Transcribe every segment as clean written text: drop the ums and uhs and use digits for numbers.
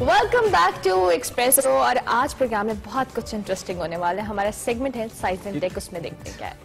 Welcome back to express. और आज programme में बहुत कुछ इंटरेस्टिंग होने वाला है। हमारा सेगमेंट है साइंस एंड टेक, उसमें देखते हैं क्या है।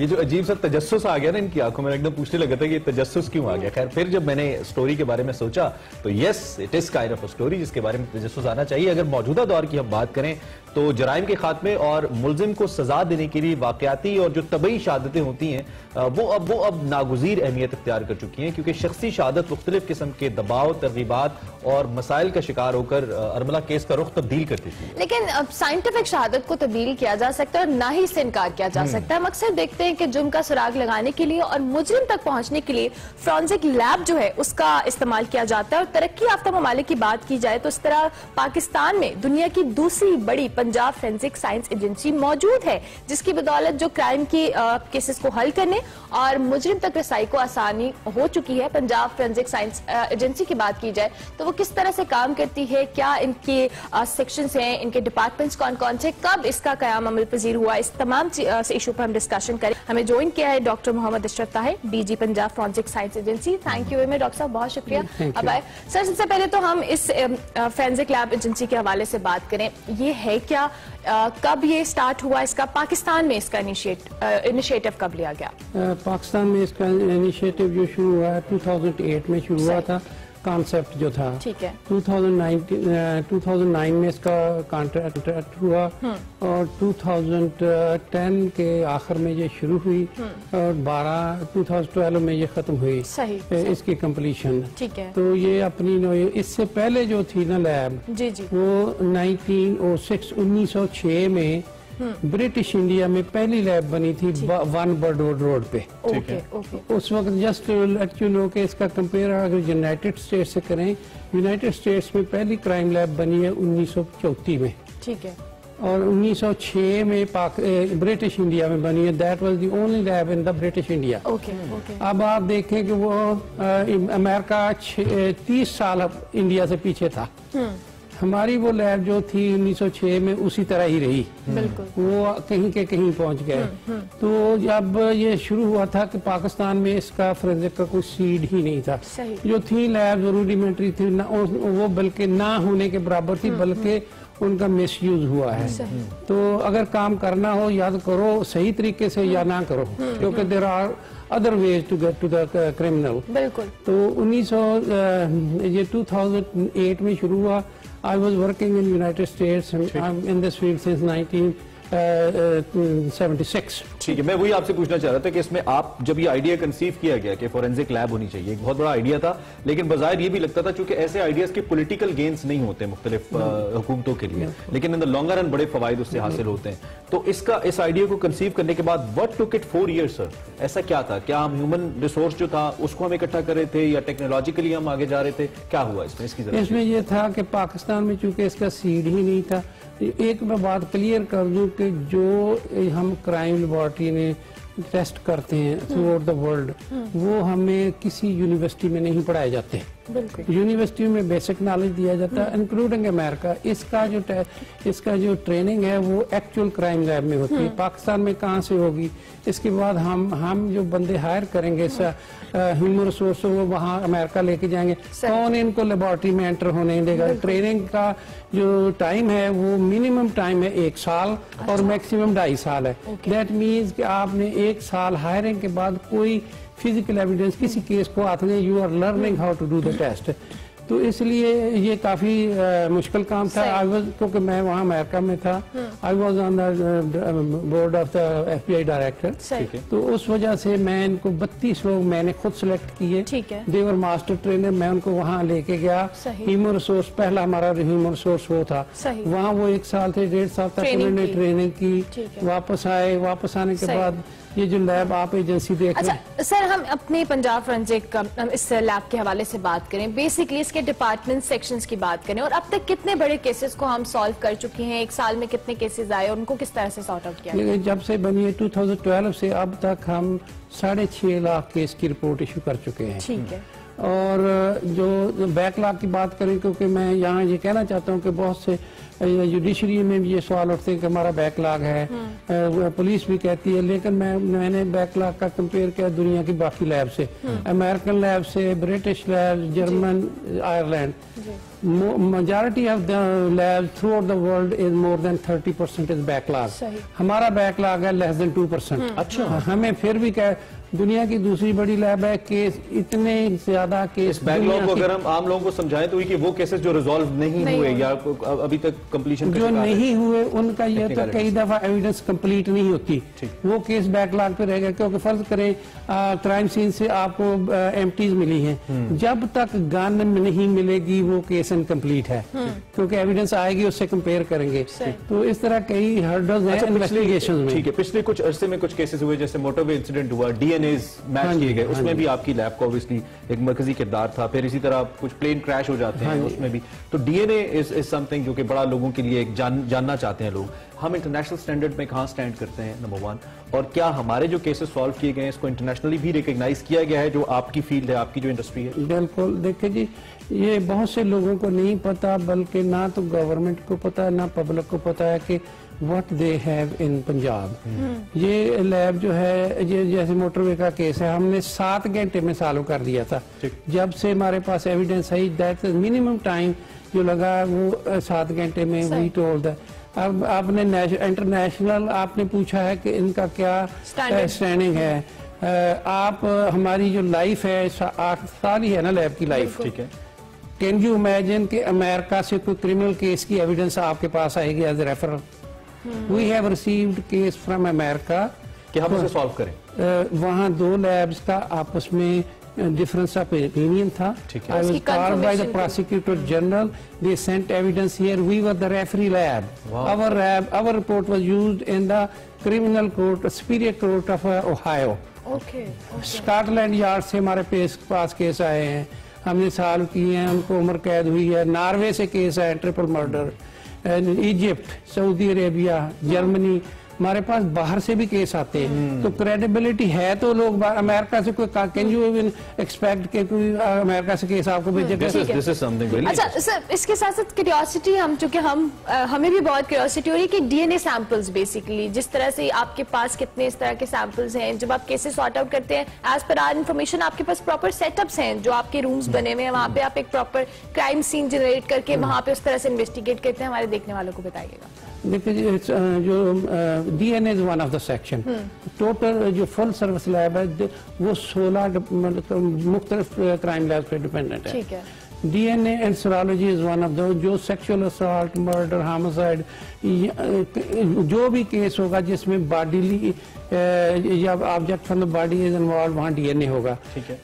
ये जो अजीब सा तजस्सुस आ गया ना इनकी आंखों में, एकदम पूछने लगा था कि तजस्सुस क्यों आ गया। खैर फिर जब मैंने स्टोरी के बारे में सोचा तो yes it is kind of a story जिसके बारे में तजस्सुस आना चाहिए। अगर मौजूदा दौर की हम बात करें तो जराइम के खात्मे और मुलजिम को सजा देने के लिए वाकयाती और जो तबई शहादतें होती हैं वो अब नागुज़ीर अहमियत इख्तियार कर चुकी हैं, क्योंकि शख्सी शहादत मुख्तलिफ किस्म के दबाव, तरगीबात और मसाइल का शिकार होकर अरमला केस का रुख तब्दील करती थी। लेकिन अब साइंटिफिक शहादत को तब्दील किया जा सकता है और ना ही इससे इनकार किया जा सकता है। हम अक्सर देखते हैं कि जुर्म का सुराग लगाने के लिए और मुजरिम तक पहुंचने के लिए फॉरेंसिक लैब जो है उसका इस्तेमाल किया जाता है। और तरक्की याफ्ता ममालिक की बात की जाए तो इस तरह पाकिस्तान में दुनिया की दूसरी बड़ी पंजाब फोरेंसिक साइंस एजेंसी मौजूद है, जिसकी बदौलत जो क्राइम की केसेस को हल करने और मुजरिम तक रसाई को आसानी हो चुकी है। पंजाब फोरेंसिक साइंस एजेंसी की बात की जाए तो वो किस तरह से काम करती है, क्या इनके सेक्शंस हैं, इनके डिपार्टमेंट्स कौन कौन से, कब इसका कयाम अमल पजीर हुआ, इस तमाम इशू पर हम डिस्कशन करें। हमें ज्वाइन किया है doctor Mohammad Ashraf Tahir, DG Punjab forensic science agency. Thank you very much doctor साहब, बहुत शुक्रिया। अब आए सर, सबसे पहले तो हम इस फोरेंसिक लैब एजेंसी के हवाले से बात करें। ये है क्या, कब ये स्टार्ट हुआ, इसका पाकिस्तान में इसका इनिशिएटिव कब लिया गया? पाकिस्तान में इसका इनिशिएटिव जो शुरू हुआ 2008 में शुरू हुआ था, कॉन्सेप्ट जो था ठीक है। 2009 में इसका कॉन्ट्रैक्ट हुआ और 2010 के आखिर में ये शुरू हुई और 2012 में ये खत्म हुई। सही। इसकी कंप्लीशन ठीक है। तो ये अपनी इससे पहले जो थी ना लैब जी। वो 1906 में ब्रिटिश इंडिया में पहली लैब बनी थी 1 बर्डवुड रोड पे। ओके। उस वक्त जस्ट लेट यू नो कि इसका कंपेयर अगर यूनाइटेड स्टेट्स से करें, यूनाइटेड स्टेट्स में पहली क्राइम लैब बनी है 1934 में ठीक है, और 1906 में ब्रिटिश इंडिया में बनी है। That was the only lab in the British India. Okay. अब आप देखें कि वो अमेरिका 30 साल इंडिया से पीछे था। हमारी वो लैब जो थी 1906 में उसी तरह ही रही, वो कहीं के कहीं पहुंच गए। तो जब ये शुरू हुआ था कि पाकिस्तान में इसका फोरेंसिक का कोई सीड ही नहीं था। जो थी लैब रूडिमेंट्री थी ना, वो बल्कि ना होने के बराबर थी, बल्कि उनका मिसयूज हुआ है। तो अगर काम करना हो या तो करो सही तरीके से या ना करो, क्योंकि there are other ways to get to the criminal. बिल्कुल। तो 2008 में शुरू हुआ। I was working in United States and I'm in this field since 1976। ठीक है, मैं वही आपसे पूछना चाह रहा था कि इसमें आप जब ये आइडिया कंसीव किया गया कि फोरेंसिक लैब होनी चाहिए, एक बहुत बड़ा आइडिया था, लेकिन बजाय ये भी लगता था चूंकि ऐसे आइडियाज के पॉलिटिकल गेन्स नहीं होते मुख्तलिफ हुकूमतों के लिए, लेकिन इन द लॉन्गर रन बड़े फवायद उससे हासिल होते हैं। तो इसका इस आइडिया को कंसीव करने के बाद what took it 4 years sir? ऐसा क्या था, क्या हम ह्यूमन रिसोर्स जो था उसको हम इकट्ठा कर रहे थे या टेक्नोलॉजिकली हम आगे जा रहे थे, क्या हुआ इसमें? इसमें यह था कि पाकिस्तान में चूंकि इसका सीड ही नहीं था। एक मैं बात क्लियर कर दूं कि जो हम क्राइम लेबोरेटरी में टेस्ट करते हैं थ्रू आउट द वर्ल्ड, वो हमें किसी यूनिवर्सिटी में नहीं पढ़ाए जाते। यूनिवर्सिटी में बेसिक नॉलेज दिया जाता है इंक्लूडिंग अमेरिका। इसका जो ट्रेनिंग है वो एक्चुअल क्राइम लैब में होती है। पाकिस्तान में कहाँ से होगी? इसके बाद हम जो बंदे हायर करेंगे ह्यूमन रिसोर्स, वो वहाँ अमेरिका लेके जाएंगे। कौन इनको लेबोरेटरी में एंटर होने देगा? ट्रेनिंग का जो टाइम है वो मिनिमम टाइम है 1 साल और मैक्सिमम 2.5 साल है। दैट मीन्स कि आपने 1 साल हायरिंग के बाद कोई फिजिकल एविडेंस किसी केस को आते हैं, you are learning how to do the test. तो इसलिए ये काफी मुश्किल काम था। क्योंकि मैं वहाँ अमेरिका में था, I was on the board of the FBI director. तो उस वजह से मैं इनको 32 लोग मैंने खुद सिलेक्ट किए, देवर मास्टर ट्रेनर। मैं उनको वहाँ लेके गया। ह्यूमन रिसोर्स पहला हमारा ह्यूमन रिसोर्स वो था। वहाँ वो 1 साल से 1.5 साल तक उन्होंने ट्रेनिंग की। वापस आए, वापस आने के बाद ये जो लैब आप एजेंसी देख रहे हैं। अच्छा सर, हम अपने पंजाब फोरेंसिक इस लैब के हवाले से बात करें, बेसिकली इसके डिपार्टमेंट सेक्शंस की बात करें और अब तक कितने बड़े केसेस को हम सॉल्व कर चुके हैं, 1 साल में कितने केसेस आए और उनको किस तरह से सॉर्ट आउट किया? जब से बनी है 2012 से अब तक हम 6.5 लाख केस की रिपोर्ट इशू कर चुके हैं। ठीक है। और जो बैकलॉग की बात करें, क्योंकि मैं यहाँ ये कहना चाहता हूँ कि बहुत से जुडिशरी में भी ये सवाल उठते हैं कि हमारा बैकलॉग है, पुलिस भी कहती है, लेकिन मैंने बैकलॉग का कंपेयर किया दुनिया की बाकी लैब से, अमेरिकन लैब से, British lab, German, Ireland. Majority of the lab throughout the world is more than 30% is backlog. हमारा बैकलॉग है लेस देन 2%। अच्छा। हमें फिर भी क्या, दुनिया की दूसरी बड़ी लैब है, केस इतने ज्यादा केस। बैकलॉग को अगर हम आम लोगों को समझाएं तो कि वो केसेस जो रिजॉल्व नहीं हुए या अभी तक कंप्लीशन जो नहीं हुए उनका ये तो कई दफा एविडेंस कंप्लीट नहीं होती, वो केस बैकलॉग पे रहेगा। क्योंकि फर्ज करें क्राइम सीन से आपको एम्प्टीज मिली हैं, जब तक गन नहीं मिलेगी वो केस इनकम्प्लीट है, क्योंकि एविडेंस आएगी उससे कंपेयर करेंगे। तो इस तरह कई हर्डल्स हैं इन्वेस्टिगेशन में। ठीक है। पिछले कुछ अरसे में कुछ केसेस हुए, जैसे मोटरवे इंसिडेंट हुआ, डीएनए मैच किए गए, उसमें भी आपकी लैब का ऑब्वियसली एक मर्कजी किरदार था। फिर इसी तरह कुछ प्लेन क्रैश हो जाते हैं उसमें भी, तो डीएनए इज समथिंग जो कि बड़ा लोगों के लिए एक जानना चाहते हैं लोग। हम इंटरनेशनल स्टैंडर्ड में कहाँ स्टैंड करते हैं, नंबर 1, और क्या हमारे जो केसेस सॉल्व किए गए हैं इसको इंटरनेशनली भी रिकग्नाइज किया गया है, जो आपकी फील्ड है, आपकी जो इंडस्ट्री है? बिल्कुल। देखिए जी, ये बहुत से लोगों को नहीं पता, बल्कि ना तो गवर्नमेंट को पता है ना पब्लिक को पता है कि what they have in Punjab. ये लैब जो है, ये जैसे मोटरवे का केस है, हमने 7 घंटे में सॉल्व कर दिया था। जब से हमारे पास एविडेंस है, दैट मिनिमम टाइम जो लगा वो 7 घंटे में वी टोल्ड। अब आपने इंटरनेशनल आपने पूछा है कि इनका क्या स्टैंडिंग है। आप हमारी जो लाइफ है 8 साल ही है ना लैब की लाइफ। ठीक है। कैन यू इमेजिन कि अमेरिका से कोई क्रिमिनल केस की एविडेंस आपके पास आएगी as a referral? We have received case from America कि हम उसे सॉल्व करें। वहाँ 2 लैब्स का आपस में डिफरेंस ऑफ ओपिनियन था। I was called by the prosecutor general, they sent evidence here, we were the referee lab, our report was used in the criminal court, superior court of Ohio. Scotland Yard से हमारे पास case आए हैं, हमने solve किए हैं, उनको उम्र कैद हुई है। नॉर्वे से केस आए, triple murder, Egypt, Saudi Arabia, Germany, हमारे पास बाहर से भी केस आते हैं। तो क्रेडिबिलिटी है, तो लोग अमेरिका से कोई कैन यू इवन एक्सपेक्ट के कोई अमेरिका से केस आपको भेजेगा? This is something really. अच्छा सर, इसके साथ साथ क्यूरियोसिटी, हम चूंकि हमें भी बहुत क्यूरियोसिटी हो रही है कि डीएनए सैंपल्स बेसिकली जिस तरह से आपके पास कितने इस तरह के सैंपल्स हैं, जब आप केसेस सॉर्ट आउट करते हैं, एज पर आर इन्फॉर्मेशन आपके पास प्रॉपर सेटअप्स हैं, जो आपके रूम्स बने हुए हैं, वहाँ पे आप एक प्रॉपर क्राइम सीन जनरेट करके वहाँ पे उस तरह से इन्वेस्टिगेट करते हैं, हमारे देखने वालों को बताइएगा। देखिए, जो DNA is one of the section. Total जो फुल सर्विस लैब है वो 16 मुख्तलिफ क्राइम लैब्स पे डिपेंडेंट है। ठीक है। DNA and serology is one of the, जो सेक्सुअल असॉल्ट, मर्डर, हामिसाइड, जो भी केस होगा जिसमें बॉडीली या object from the body is involve, वहाँ DNA होगा।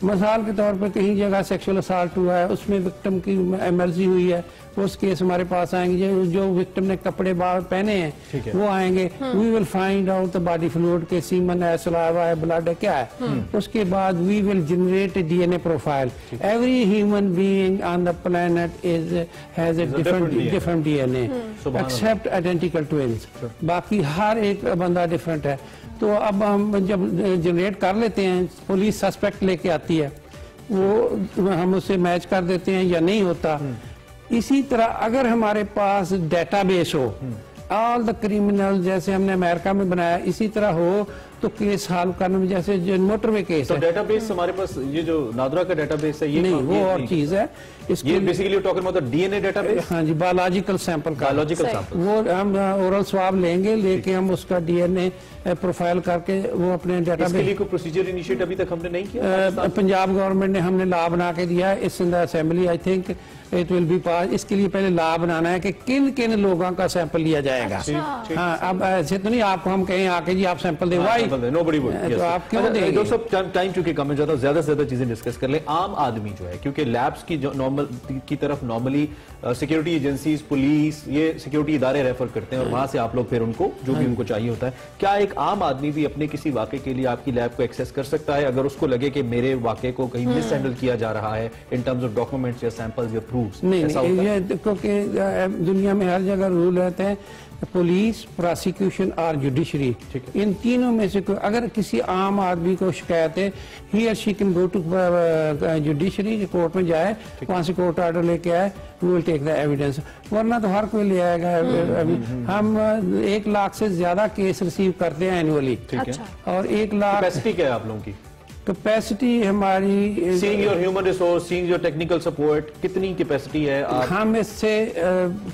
मिसाल के तौर पर कहीं जगह सेक्सुअल असॉल्ट हुआ है, उसमें विक्टिम की एमएलसी हुई है, उस केस हमारे पास आएंगे। जो विक्टिम ने कपड़े बाहर पहने हैं वो आएंगे। We will find out the body fluid के सीमन है, सलाइवा है, ब्लड है, क्या है। उसके बाद we will generate DNA profile. Every human being on the planet is has a different DNA except identical twins. बाकी हर एक बंदा डिफरेंट है। तो अब हम जब जनरेट कर लेते हैं, पुलिस सस्पेक्ट लेके आती है, वो हम उसे मैच कर देते हैं या नहीं होता। इसी तरह अगर हमारे पास डेटाबेस हो ऑल द क्रिमिनल, जैसे हमने अमेरिका में बनाया, इसी तरह हो तो केस सॉल्व करने में, जैसे जो मोटरवे केस तो है, डेटाबेस हमारे पास ये जो नादरा का डेटाबेस है, ये नहीं, वो और चीज है। ये basically talking about the DNA database. हाँ जी, बायोलॉजिकल सैंपल का, बायोलॉजिकल सैंपल वो हम ओरल स्वाब लेंगे, लेके हम उसका DNA प्रोफाइल करके वो अपने डेटाबेस। इसके लिए कोई प्रोसीजर इनिशिएट अभी तक हमने नहीं किया। पंजाब गवर्नमेंट ने हमने लॉ बना के दिया है, इस in the assembly, I think it will be pass. इसके लिए पहले लॉ बनाना है कि किन किन लोगों का सैंपल लिया जाएगा। हाँ, अब ऐसे तो नहीं आपको हम कहें आके जी आप सैंपल देवाई, नोबडी वुड। तो आप क्यों देंगे? दोस्तों टाइम चूंकि कम हो जाता है, ज्यादा से ज्यादा चीजें डिस्कस कर ले आम आदमी जो है, क्योंकि लैब्स की जो नॉर्मल की तरफ नॉर्मली सिक्योरिटी एजेंसीज, पुलिस, ये सिक्योरिटी इदारे रेफर करते हैं और वहां से आप लोग फिर उनको जो भी उनको चाहिए होता है। क्या एक आम आदमी भी अपने किसी वाकये के लिए आपकी लैब को एक्सेस कर सकता है अगर उसको लगे कि मेरे वाकये को कहीं मिस हैंडल किया जा रहा है इन टर्म्स ऑफ डॉक्यूमेंट्स या सैंपल्स या प्रूफ्स? नहीं, क्योंकि दुनिया में हर जगह रूल रहते हैं पुलिस, प्रोसिक्यूशन और जुडिशरी, इन तीनों में से कोई अगर किसी आम आदमी को शिकायत है, ही और she can go to judiciary, court में जाए, वहाँ से कोर्ट ऑर्डर लेके आए, we will take the evidence, वरना तो हर कोई ले आएगा। हम 1 लाख से ज्यादा केस रिसीव करते हैं एनुअली, और 1 लाख क्या है आप लोगों की कैपेसिटी हमारी? Seeing your human resource, seeing your technical support, कितनी कैपेसिटी है आप? हम इससे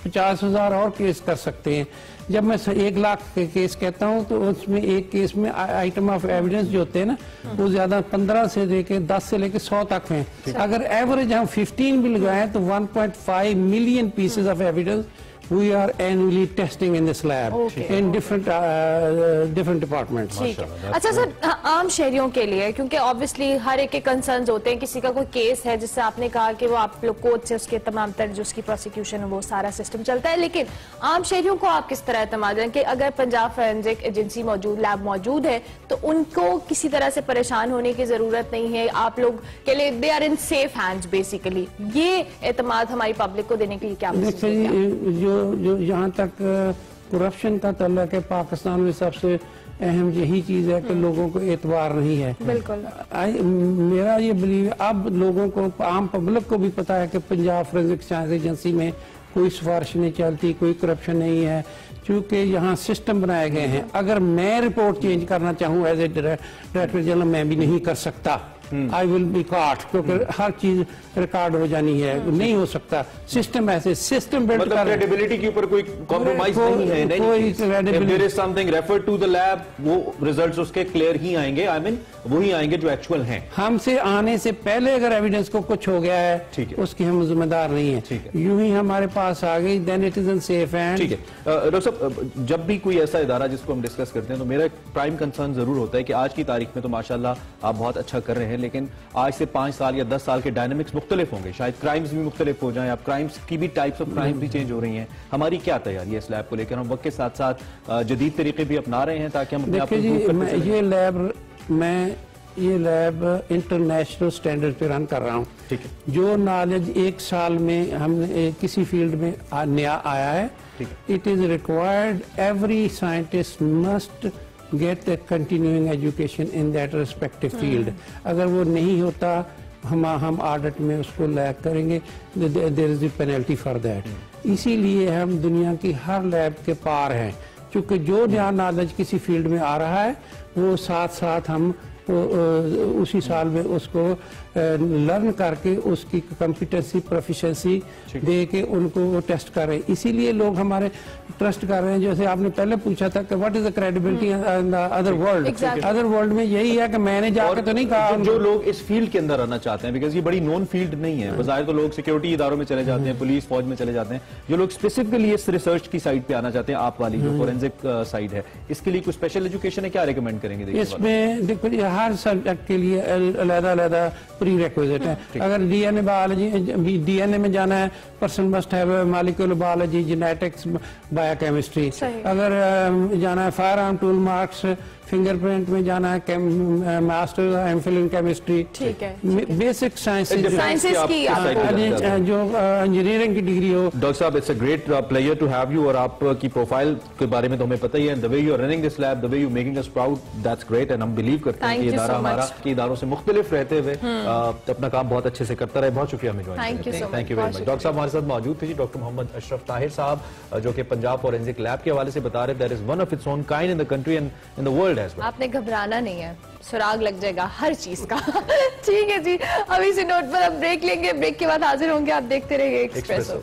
50,000 और केस कर सकते हैं। जब मैं 1 लाख के केस कहता हूँ तो उसमें एक केस में आइटम ऑफ एविडेंस जो होते हैं ना, वो ज्यादा 15 से लेके 10 से लेके 100 तक हैं। अगर एवरेज हम 15 भी लगाएं तो 1.5 million pieces of evidence we are annually testing in this lab in different departments। अच्छा सर, आम शहरियों के लिए, क्योंकि obviously हर एक के concerns होते हैं, किसी का कोई केस है जिससे आपने कहा कि वो आप लोग कोर्ट से उसके तमाम तरह जो उसकी प्रोसिक्यूशन है वो सारा सिस्टम चलता है, लेकिन आम शहरियों को आप किस तरह इतमाद रखें कि अगर पंजाब फोरेंसिक एजेंसी मौजूद, लैब मौजूद है, तो उनको किसी तरह से परेशान होने की जरूरत नहीं है, आप लोग के लिए they are in safe hands basically, ये इतमाद हमारी पब्लिक को देने के लिए क्या आप? जो यहाँ तक करप्शन का तल्लक है, पाकिस्तान में सबसे अहम यही चीज है कि लोगों को एतबार नहीं है। बिल्कुल मेरा ये बिलीव, अब लोगों को, आम पब्लिक को भी पता है कि पंजाब फोरेंसिक साइंस एजेंसी में कोई सिफारिश नहीं चलती, कोई करप्शन नहीं है, क्योंकि यहाँ सिस्टम बनाए गए हैं। अगर मैं रिपोर्ट चेंज करना चाहूँ एज ए डायरेक्टर जनरल, मैं भी नहीं कर सकता, आई विल बी कॉट, क्योंकि हर चीज रिकॉर्ड हो जानी है, नहीं हो सकता। सिस्टम ऐसे सिस्टम बिल्ड कर, क्रेडिबिलिटी के ऊपर कोई कॉम्प्रोमाइज नहीं है, नहीं कोई। There is something refer to the lab, वो रिजल्ट्स उसके क्लियर ही आएंगे, आई मीन वही आएंगे जो एक्चुअल हैं। हमसे आने से पहले अगर एविडेंस को कुछ हो गया है, उसकी हम जिम्मेदार नहीं है, यूं ही हमारे पास आ गई, then it is unsafe and. ठीक है डॉक्टर साहब, जब भी कोई ऐसा इदारा जिसको हम डिस्कस करते हैं, तो मेरा प्राइम कंसर्न जरूर होता है कि आज की तारीख में तो माशाल्लाह आप बहुत अच्छा कर रहे हैं, लेकिन आज से 5 साल या 10 साल के डायनामिक्स मुख्तलिफ होंगे, शायद क्राइम्स भी मुख्तलिफ हो जाएं, आप क्राइम्स की भी टाइप्स ऑफ क्राइम्स भी चेंज हो रही हैं। हमारी क्या तैयारी है इस लैब को लेकर? हम वक्त के साथ साथ जदीद तरीके भी अपना रहे हैं ताकि हम अपने आप को। ये लैब इंटरनेशनल स्टैंडर्ड पे रन कर रहा हूँ। ठीक है, जो नॉलेज 1 साल में हमने किसी फील्ड में नया आया है, it is required, every scientist must get a continuing education in that respective field. अगर वो नहीं होता, हम ऑडिट में उसको लैग करेंगे, there is a penalty for that. इसीलिए हम दुनिया की हर लैब के पार हैं, क्योंकि जो नया नॉलेज किसी फील्ड में आ रहा है, वो साथ साथ हम उसी साल में उसको लर्न करके उसकी कॉम्पिटेंसी, प्रोफिशेंसी दे के उनको वो टेस्ट कर रहे हैं। इसीलिए लोग हमारे ट्रस्ट कर रहे हैं। जैसे आपने पहले पूछा था कि what is the credibility in the other world, other world में यही है कि मैंने जाकर तो नहीं कहा। जो लोग इस फील्ड के अंदर आना चाहते हैं, बिकॉज ये बड़ी नॉन फील्ड नहीं है, बाजार तो लोग सिक्योरिटी इदारों में चले जाते हैं, पुलिस फौज में चले जाते हैं, जो लोग स्पेसिफिकली इस रिसर्च की साइड पे आना चाहते हैं, आप वाली जो फोरेंसिक साइड है, इसके लिए कुछ स्पेशल एजुकेशन है, क्या रिकमेंड करेंगे? इसमें देखो, हर सब्जेक्ट के लिए अलग-अलग प्री रिक्विजिट है। अगर डीएनए बायोलॉजी, डीएनए में जाना है, person must have molecular biology, genetics, biochemistry. अगर जाना है fire arm, tool marks, fingerprint में जाना है, मास्टर एमफिल इन केमिस्ट्री। ठीक है, बेसिक साइंसेस की जो इंजीनियरिंग की डिग्री हो। डॉक्टर साहब, it's a great pleasure to have you, और आपकी प्रोफाइल के बारे में तो हमें पता ही है, the way you are running this lab, the way you making us proud, that's great, and हम बिलीव करते हैं कि इदारा हमारा कि इदारों से मुख्तलिफ रहते हुए अपना काम बहुत अच्छे से करता रहे। बहुत शुक्रिया हमें ज्वाइन करने के लिए, thank you very much. Doctor साहब हमारे साथ मौजूद थे, डॉक्टर मोहम्मद अशरफ ताहिर साहब, जो कि पंजाब फोरेंसिक लैब के हवाले से बता रहे, that is one of its own kind in the country and in the world. आपने घबराना नहीं है, सुराग लग जाएगा हर चीज का। ठीक है जी, अब इसी नोट पर हम ब्रेक लेंगे, ब्रेक के बाद हाजिर होंगे, आप देखते रहिए एक्सप्रेसो।